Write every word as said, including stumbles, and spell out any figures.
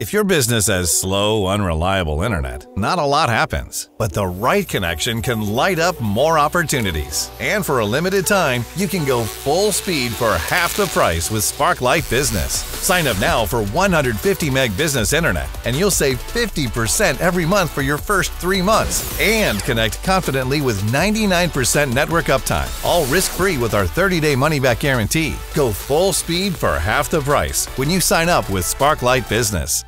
If your business has slow, unreliable internet, not a lot happens. But the right connection can light up more opportunities. And for a limited time, you can go full speed for half the price with Sparklight Business. Sign up now for one hundred fifty meg business internet, and you'll save fifty percent every month for your first three months. And connect confidently with ninety-nine percent network uptime, all risk-free with our thirty day money-back guarantee. Go full speed for half the price when you sign up with Sparklight Business.